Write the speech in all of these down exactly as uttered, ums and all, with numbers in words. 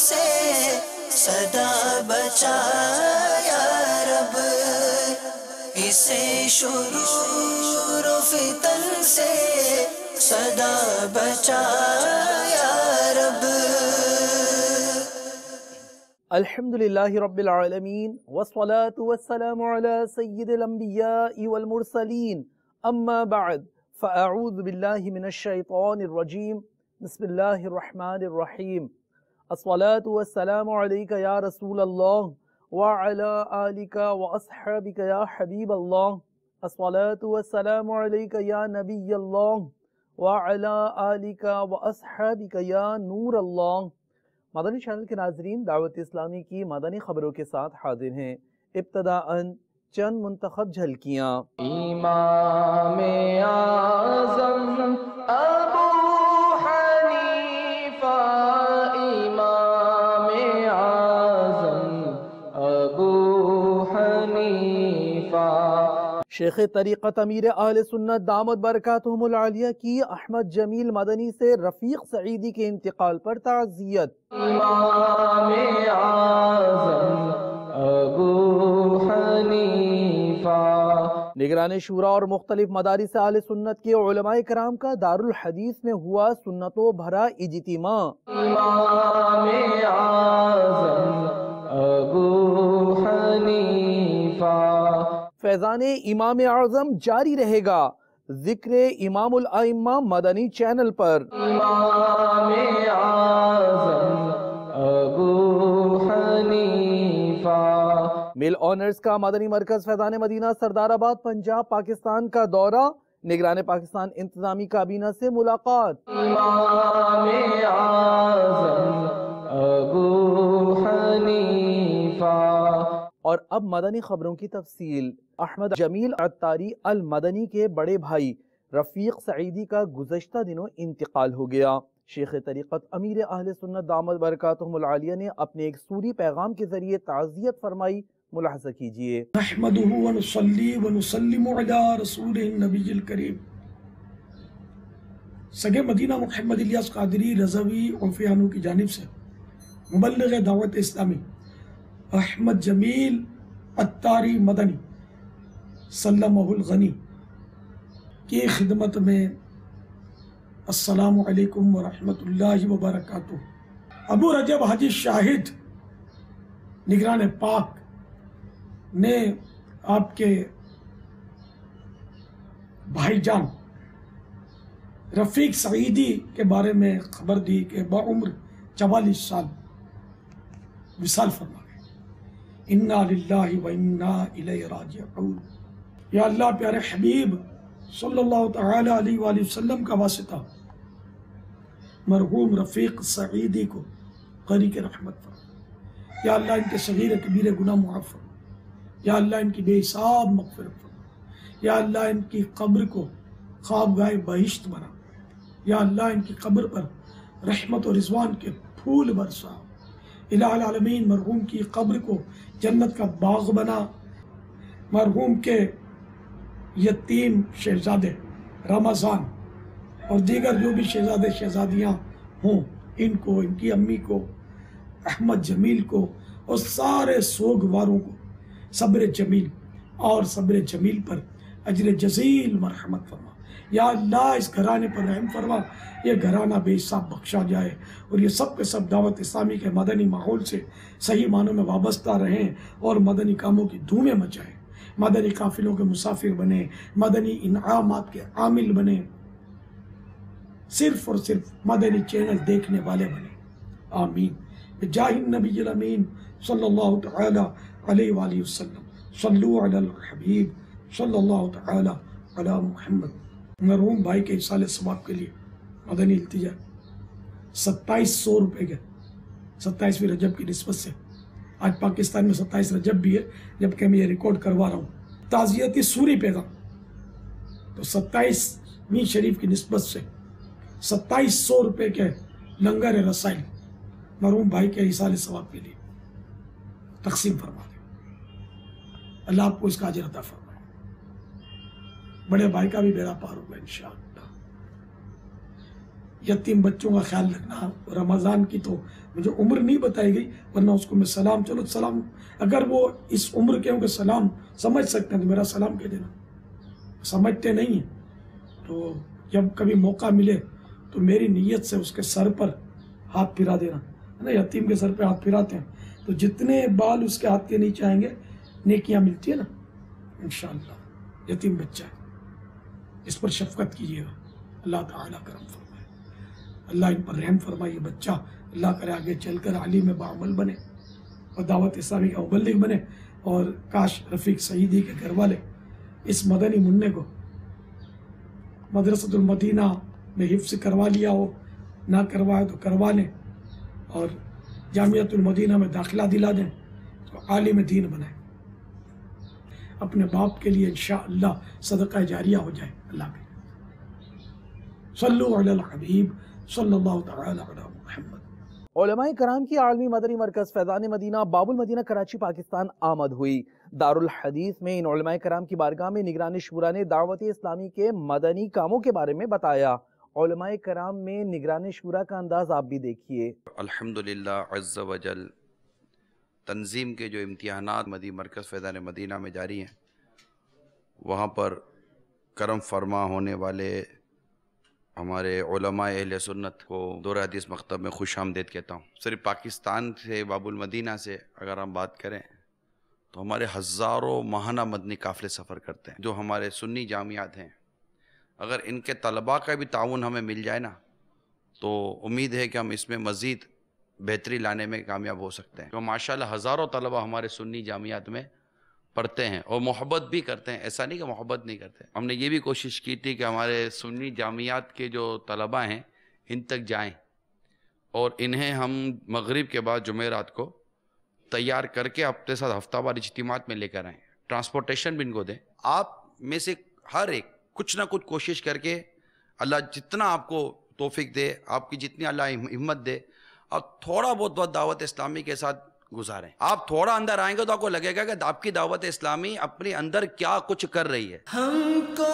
से सदा बचाया रब, इसे शुरूर फितन से सदा बचाया रब। अल्हम्दुलिल्लाहि रब्बिल आलमीन वस्सलातु वस्सलामु अला सय्यिदिल अंबियाइ वल मुरसलीन अम्मा बाद फ़अऊज़ु बिल्लाहि मिनश शैतानिर रजीम बिस्मिल्लाहिर रहमानिर रहीम। अस्सलातु वस्सलामु अलैका या रसूलल्लाह व अला आलिका व अस्हाबिका या हबीबल्लाह। अस्सलातु वस्सलामु अलैका या नबीयल्लाह व अला आलिका व अस्हाबिका या नूरल्लाह। मदनी चैनल के नाजरीन, दावत इस्लामी की मदनी खबरों के साथ हाजिर हैं। इब्तदाअन चंद मुंतखब झलकियाँ। इमाम आज़म अबू हनीफा, इमाम आज़म अबू हनीफा शेख तरीक़त अमीर अहले सुन्नत दामद बरकातहुमुल आलिया की अहमद जमील मदनी से रफ़ीक़ सईदी के इंतकाल पर ताज़ियत। इमाम आज़म अबू हनीफा। निगरान शूरा और मुख्तलिफ मदारिस अहले सुन्नत के उलमा ए किराम का दारुल हदीस में हुआ सुन्नतों भरा इज्तिमा। इमाम आज़म अबू हनीफा। फैज़ाने इमाम आज़म जारी रहेगा, जिक्र इमामुल आइम्मा मदनी चैनल पर। इमाम आज़म अबू हनीफा। मिल ऑनर्स का मदनी मरकज फैजान मदीना सरदाराबाद पंजाब पाकिस्तान का दौरा। निगरान पाकिस्तान इंतजामी काबीना से मुलाकात। इमाम आज़म अबू हनीफा। और अब मदनी खबरों की तफसील। अहमद जमील अत्तारी अल मदनी के बड़े भाई रफ़ीक़ सईदी का गुज़श्ता दिनों इंतकाल हो गया। शेख तरीक़त अमीर अहले सुन्नत दामद बरकातहुमुल आलिया ने अपने एक सूरी पैगाम के जरिए ताज़ियत फरमाई। मुलाहज़ा कीजिए। नहमदुहु व नुसल्ली व नुसल्लिमु अला रसूलिन नबील करीम। सगे मदीना मुहम्मद इलियास कादरी रज़वी उफ़ियानों की जानिब से मुबल्लिग़ दावत इस्लामी अहमद जमील अत्तारी मदनी सल्लमहुल गनी की खिदमत में अस्सलामु अलैकुम वरहमतुल्लाहि वबरकातुहू। अबू रजब हाजी शाहिद निगरान पाक ने आपके भाईजान रफ़ीक़ सईदी के बारे में खबर दी कि बाउम्र चवालीस साल विसाल फरमा गए। इन्ना लिल्लाहि व इन्ना इलैहि राजिऊन। या अल्लाह, प्यारे हबीब सल्लल्लाहु तआला अलैहि व सल्लम का वासिता मरहूम रफ़ीक़ सईदी को क़रीक रहमत फरमा। या अल्लाह, इनके सग़ीर कबीर गुनाह मुआफ़ फरमा। या अल्लाह, इनकी बेहिसाब मग़फ़िरत फरमा। या अल्लाह, इनकी कब्र को ख्वाबगाह बहिश्त बना। या अल्लाह, इनकी कब्र पर रहमत और रिज़वान के फूल बरसा। इलाहुल आलमीन, मरहूम की कब्र को जन्नत का बाग़ बना। मरहूम के यतीम शहजादे रमज़ान और दीगर जो भी शहजादे शहजादियाँ हों, इनको, इनकी अम्मी को, अहमद जमील को और सारे सोगवारों को सब्र जमील और सब्र जमील पर अजर जज़ील मरहमत फरमा। या अल्लाह, इस घराने पर रहम फरमा। यह घराना बेहिसाब बख्शा जाए और ये सब के सब दावत इस्लामी के मदनी माहौल से सही मानों में वाबस्ता रहें और मदनी कामों की धूमें मचाएँ। मदनी काफिलों के मुसाफिर बने, मदनी इनामात के आमिल बने, सिर्फ और सिर्फ मदनी चैनल देखने वाले बने। आमीन। बिजाहिन नबील अमीन सल्लल्लाहु तआला अलैहि वालि वसल्लम। सल्लु अलल हबीब सल्लल्लाहु तआला अला मुहम्मद। मरहूम भाई के इसाले सवाब के लिए मदनी इल्तिजा सत्ताईस सौ रुपये के सत्ताईसवीं रजब की निस्बत से, आज पाकिस्तान में सत्ताईस रजब भी है जबकि मैं ये रिकॉर्ड करवा रहा हूँ, ताज़ियती सूरी पैगाम, तो सत्ताईसवीं शरीफ की निस्बत से सत्ताईस सौ रुपये के लंगर रसाइल मरहूम भाई के इसाले सवाब के लिए तकसीम फरमा दें। अल्लाह आपको इसका अजर अता फरमाए। बड़े भाई का भी बेड़ा पार होगा इंशाअल्लाह। यतीम बच्चों का ख्याल रखना। रमज़ान की तो मुझे उम्र नहीं बताई गई, वरना उसको मैं सलाम, चलो सलाम अगर वो इस उम्र के होंगे सलाम समझ सकते हैं तो मेरा सलाम कह देना, समझते नहीं हैं। तो जब कभी मौका मिले तो मेरी नीयत से उसके सर पर हाथ फिरा देना है ना, यतीम के सर पर हाथ फिराते हैं तो जितने बाल उसके हाथ के नीचे आएंगे नेकियाँ मिलती है ना इंशाअल्लाह। यतीम बच्चा है, इस पर शफकत कीजिएगा, अल्लाह ताला करम फरमाए, अल्लाह इन पर रहम फरमाए। ये बच्चा अल्लाह करे आगे चलकर आलिम में बामल बने और दावत इस्लामी का मुबल्लिग बने। और काश रफ़ीक सईदी के घर वाले इस मदनी मुन्ने को मदरसतुल मदीना में हिफ्ज़ करवा लिया हो, ना करवाए तो करवा लें और जामियतुल मदीना में दाखिला दिला दें तो आलिम दीन बनाए। अपने बाप के लिए इंशाअल्लाह सदका जारिया हो जाए। अल्लाह के सल्लु अलल हबीब सल्लल्लाहु तआला अला मुहम्मद। उलमा ए किराम की आलमी मदनी मरकज़ फैज़ान मदीना बाबुल मदीना कराची पाकिस्तान आमद हुई। दारुल हदीस में इन उलमा ए किराम की बारगाह में निगरान शुरा ने दावत इस्लामी के मदनी कामों के बारे में बताया। उलमा ए किराम में निगरान शुरा का अंदाज आप भी देखिए। अल्हम्दुलिल्लाह अज़्ज़ा वजल तंजीम के जो इम्तिहानात मदी मरकज़ फैज़ान मदीना में जारी हैं, वहाँ पर करम फरमा होने वाले हमारे उलमा ए अहलेसुन्नत को दौर हदीस मकतब में खुश आमदेद कहता हूँ। सिर्फ पाकिस्तान से बाबुल मदीना से अगर हम बात करें तो हमारे हज़ारों माहाना मदनी काफ़िले सफ़र करते हैं। जो हमारे सुन्नी जामियात हैं, अगर इनके तलबा का भी ताउन हमें मिल जाए ना तो उम्मीद है कि हम इसमें मज़ीद बेहतरी लाने में कामयाब हो सकते हैं। तो माशाल्लाह हज़ारों तलबा हमारे सुन्नी जामियात में पढ़ते हैं और मोहब्बत भी करते हैं, ऐसा नहीं कि मोहब्बत नहीं करते। हमने ये भी कोशिश की थी कि हमारे सुन्नी जामियात के जो तलबा हैं इन तक जाएं और इन्हें हम मगरिब के बाद जुमेरात को तैयार करके अपने साथ हफ्तावार इज्तिमात में लेकर आएँ, ट्रांसपोर्टेशन भी इनको दें। आप में से हर एक कुछ ना कुछ कोशिश करके अल्लाह जितना आपको तौफीक दे, आपकी जितनी अल्लाह हिम्मत दे, आप थोड़ा बहुत बहुत दावत इस्लामी के साथ गुजारें। आप थोड़ा अंदर आएंगे तो आपको लगेगा कि आपकी दावत इस्लामी अपने अंदर क्या कुछ कर रही है। हमको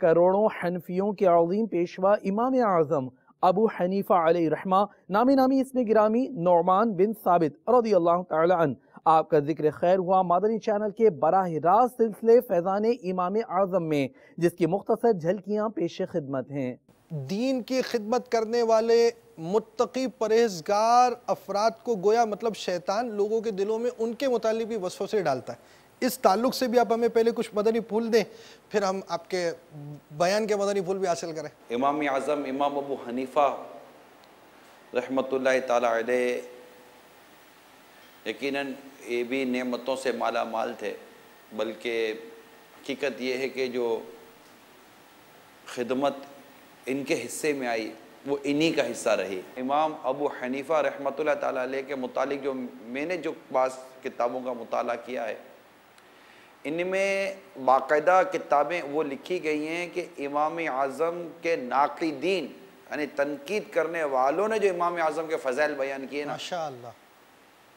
करोड़ों हनफियों के अज़ीम पेशवा इमाम आज़म अबू हनीफा अलैहि रहमा नामी नामी इसमें गिरामी नौमान बिन साबित रज़ी अल्लाह तआला अन्हु आपका जिक्र खैर हुआ मादनी चैनल के बराह रास्त सिलसिले फैज़ान इमाम आज़म में, जिसकी मुख्तसर झलकियाँ पेश खिदमत हैं। दीन की खिदमत करने वाले मुत्तकी परहेजगार अफराद को गोया मतलब शैतान लोगों के दिलों में उनके मुतालिक भी वसवसे डालता है। इस ताल्लुक से भी आप हमें पहले कुछ मदनी फूल दें, फिर हम आपके बयान के मदनी फूल भी हासिल करें। इमाम आज़म इमाम अबू हनीफा रहमतुल्लाह ताला अलैह यकीनन ये भी नेमतों से माला माल थे, बल्कि हकीकत ये है कि जो खिदमत इनके हिस्से में आई वो इन्हीं का हिस्सा रही। इमाम अबू हनीफा रहमतुल्लाह ताला अलैह के मुतालिक जो मैंने जो बास किताबों का मुताला किया है, इनमें बाकायदा किताबें वो लिखी गई हैं कि इमाम आज़म के नाक़िदीन यानी तनकीद करने वालों ने जो इमाम आज़म के फ़ज़ाइल बयान किए ना माशाअल्लाह,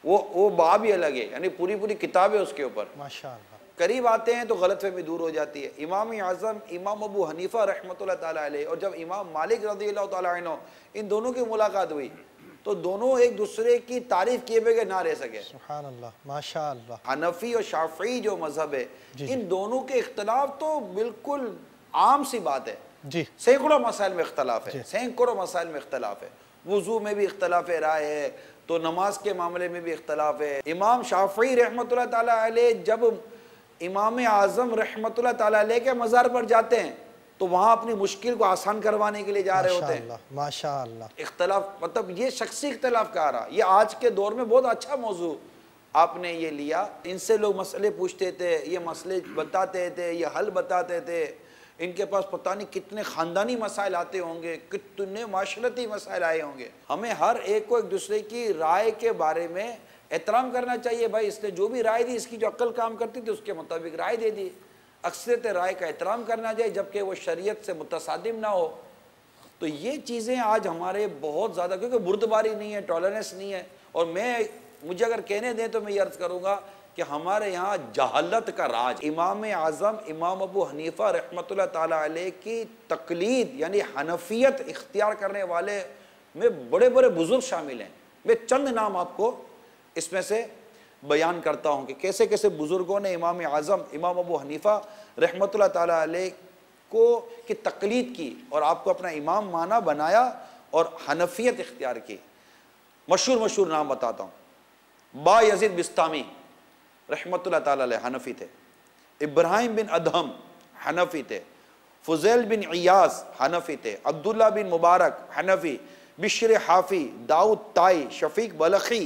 वो वो बाब ही अलग है, यानी पूरी पूरी किताबें उसके ऊपर माशाअल्लाह। करीब आते हैं तो गलतफहमी दूर हो जाती है। इमाम आज़म इमाम अबू हनीफा रहमतुल्लाह ताला अलैह और जब इमाम मालिक रज़ियल्लाहु ताला अन्हु इन दोनों की मुलाकात हुई तो दोनों एक दूसरे की तारीफ किए बगैर ना रह सके। सुभान अल्लाह माशाअल्लाह। हनफी और शाफी जो मजहब है इन दोनों के इख्तलाफ तो बिल्कुल आम सी बात है जी। सैकड़ों मसाइल में इख्तलाफ है, सैकड़ों मसाइल में इख्तलाफ है। वुजू में भी इख्तलाफ राय है, तो नमाज के मामले में भी इख्तलाफ है। इमाम शाफी रहमतुल्लाह ताला अलैह जब इमाम आज़म रहमतुल्लाह ताला अलैह के मज़ार पर जाते हैं तो वहाँ अपनी मुश्किल को आसान करवाने के लिए जा रहे होते हैं। माशाअल्लाह इख्तलाफ, मतलब ये शख्सी इख्तलाफ कह रहा, ये आज के दौर में बहुत अच्छा मौजू आपने ये लिया। इनसे लोग मसले पूछते थे, ये मसले बताते थे, ये हल बताते थे। इनके पास पता नहीं कितने ख़ानदानी मसाइल आते होंगे, कितने माशरती मसाइल आए होंगे। हमें हर एक को एक दूसरे की राय के बारे में एहतराम करना चाहिए। भाई इसने जो भी राय दी, इसकी जो अक्ल काम करती थी उसके मुताबिक राय दे दी। अक्सरत राय का एहतराम करना चाहिए, जबकि वो शरीयत से मुतसादिम ना हो। तो ये चीज़ें आज हमारे बहुत ज़्यादा, क्योंकि बुर्दबारी नहीं है, टॉलरेंस नहीं है। और मैं, मुझे अगर कहने दें तो मैं ये अर्ज़ करूँगा कि हमारे यहाँ जहालत का राज। इमाम आज़म इमाम अबू हनीफ़ा रहमतुल्लाह ताला अलैह की तकलीद यानी हनफियत इख्तियार करने वाले में बड़े बड़े बुज़ुर्ग शामिल हैं। मैं चंद नाम आपको इसमें से बयान करता हूँ कि कैसे कैसे बुज़ुर्गों ने इमाम आज़म इमाम अबू हनीफ़ा रहमतुल्लाह ताला अलैह को की तकलीद की और आपको अपना इमाम माना बनाया और हनफियत इख्तियार की। मशहूर मशहूर नाम बताता हूँ। बायज़ीद बिस्तामी रहमतुल्लाह ताला अलैह हनफी थे। इब्राहिम बिन अधम हनफी थे। फुज़ैल बिन अयास हनफी थे। अब्दुल्ला बिन मुबारक हनफी। बिश्र Hafi, Daud Tai, Shafiq Balkhi,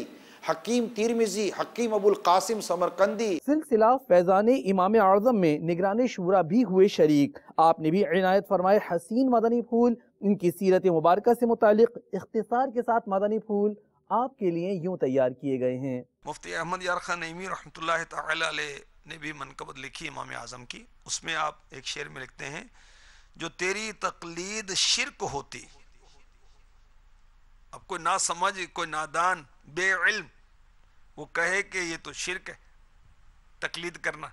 Hakim Tirmizi, Hakim Abul Qasim Samarqandi. सिलसिला फैज़ान इमाम आज़म में निगरान शूरा भी हुए शरीक। आपने भी इनायत फरमाए हसीन मदनी फूल। इनकी सीरत मुबारक से मुतालिक इख्तिसार के साथ मदनी फूल आपके लिए यूँ तैयार किए गए हैं। मुफ्ती अहमद यार खान रहमतुल्लाह ताला अलैह ने भी मनकबत लिखी इमाम आज़म की। उसमें आप एक शेर में लिखते हैं, जो तेरी तकलीद शिरक होती। अब कोई ना समझ, कोई नादान, बेइल्म वो कहे कि ये तो शिरक है तकलीद करना,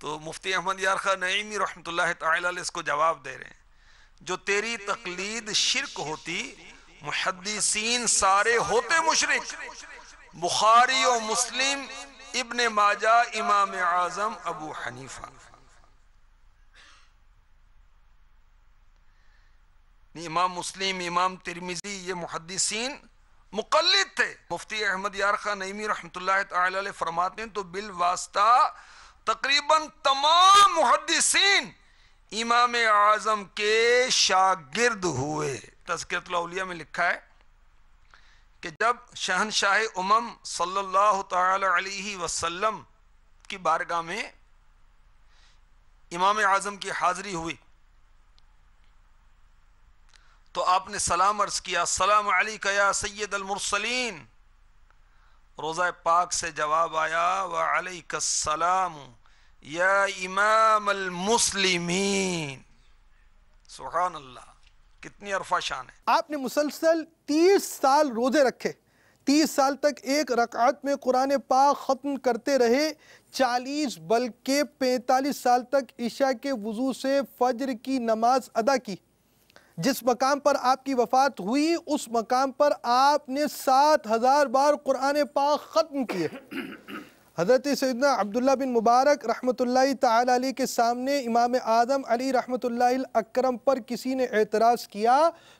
तो मुफ्ती अहमद यार खान रहमतुल्लाह ताला अलैह इसको जवाब दे रहे हैं, जो तेरी तकलीद शिरक होती, मुहद्दिसीन सारे होते मुशरिक, बुखारी और मुस्लिम, इब्न माजा, इमाम आज़म अबू हनीफा। इमाम मुस्लिम, इमाम तिरमिजी, ये मुहद्दिसीन मुक़ल्लिद थे। मुफ्ती अहमद यार खान नईमी रहमतुल्लाह ताला अलैह फरमाते हैं, तो बिल वास्ता तकरीबन तमाम मुहद्दिसीन इमाम आज़म के शागिर्द हुए। तस्किरतुल औलिया में लिखा है कि जब शहनशाह उमम सल्लल्लाहु तआला अलैहि वसल्लम की बारगाह में इमाम आज़म की हाज़री हुई, तो आपने सलाम अर्ज़ किया, सलाम अलैका या सय्यद अल मुरसलीन। रोज़ा पाक से जवाब आया, व अलैकस्सलाम या इमाम अल मुस्लिमीन। सुभान अल्लाह, कितनी अरफा शान है। आपने मुसलसल तीस साल रोजे रखे, तीस साल तक एक रकात में कुरान पाक ख़त्म करते रहे, चालीस बल्कि पैंतालीस साल तक ईशा के वज़ू से फजर की नमाज अदा की। जिस मकाम पर आपकी वफ़ात हुई उस मकाम पर आपने सात हज़ार बार कुरान पाक ख़त्म किए। हज़रत सैयदना अब्दुल्ला बिन मुबारक रहमतुल्लाह ताला अलैह के सामने इमाम आज़म अली रहमतुल्लाहिल अकरम पर किसी ने एतराज़ किया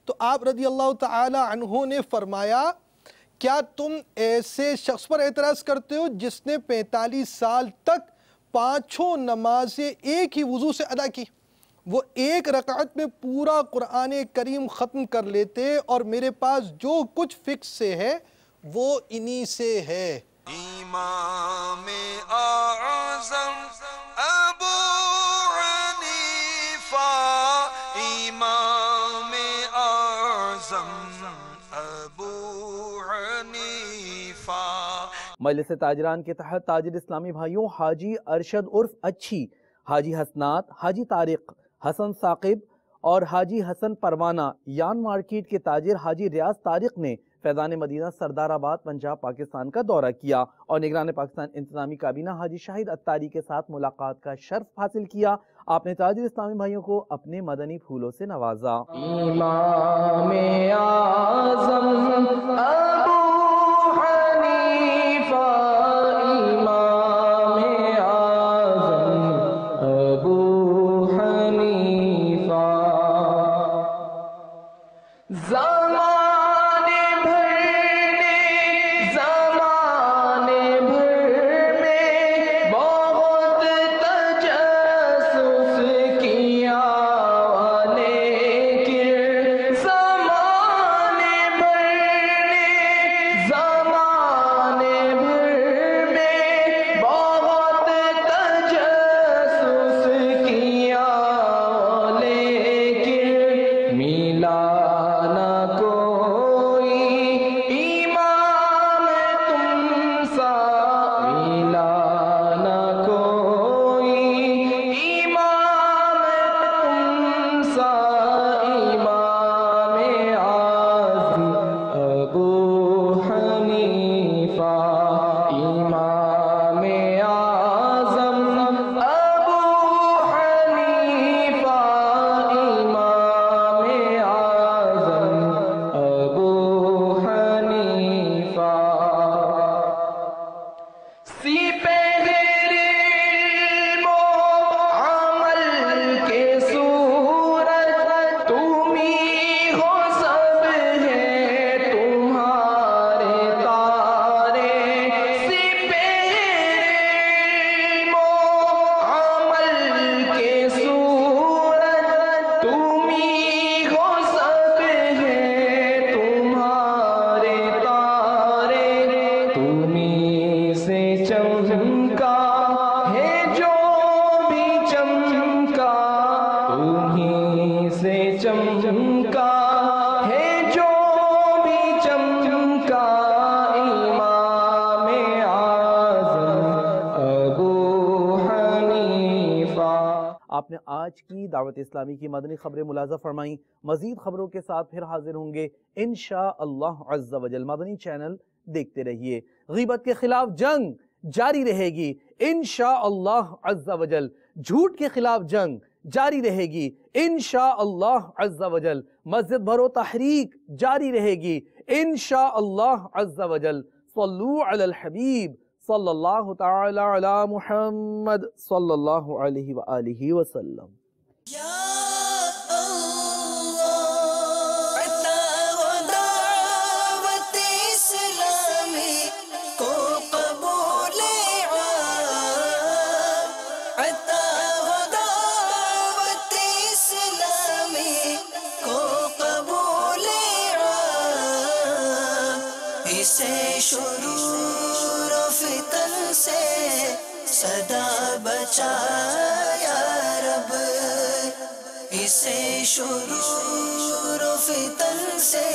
तो आप रज़ियल्लाहु ताला अन्हु ने फरमाया, क्या तुम ऐसे शख्स पर एतराज़ करते हो जिसने पैंतालीस साल तक पाँचों नमाजें एक ही वज़ू से अदा की, वो एक रकात में पूरा कुरान करीम ख़त्म कर लेते, और मेरे पास जो कुछ फ़िक्स से है वो इन्हीं से है। इमाम आज़म अबू हनीफा, इमाम आज़म अबू हनीफा। मजलिस ताजरान के तहत ताजिर इस्लामी भाइयों हाजी अरशद उर्फ अच्छी, हाजी हसनात, हाजी तारिक हसन साकिब और हाजी हसन परवाना यान मार्केट के ताजिर हाजी रियाज तारिक ने फैज़ान मदीना सरदाराबाद पंजाब पाकिस्तान का दौरा किया और निगरान पाकिस्तान इंतजामी काबीना हाजी शाहिद अत्तारी के साथ मुलाकात का शर्फ हासिल किया। आपने ताजिर इस्लामी भाइयों को अपने मदनी फूलों से नवाजा। इमाम आज़म अबू हनीफा, इमाम आज़म अबू हनीफा, चमका है जो भी चमका इमाम आज़म अबू हनीफा। आपने आज की दावत इस्लामी की मदनी खबरें मुलाजा फरमाई। मजीद खबरों के साथ फिर हाजिर होंगे इंशाअल्लाह अज़्ज़ा वजल। मदनी चैनल देखते रहिए। गीबत के खिलाफ जंग जारी रहेगी इंशाअल्लाह अज़्ज़ा वजल। झूठ के खिलाफ जंग जारी रहेगी इंशाअल्लाह अज़्ज़ा वजल। मस्जिद भरो तहरीक जारी रहेगी इंशाअल्लाह अज़्ज़ा वजल। सल्लू अलल हबीब सल्लल्लाहु तआला अला मुहम्मद सल्लल्लाहु अलैहि व आलिहि वसल्लम। बचाया रब इसे शुरूर फितन से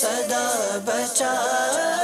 सदा बचा।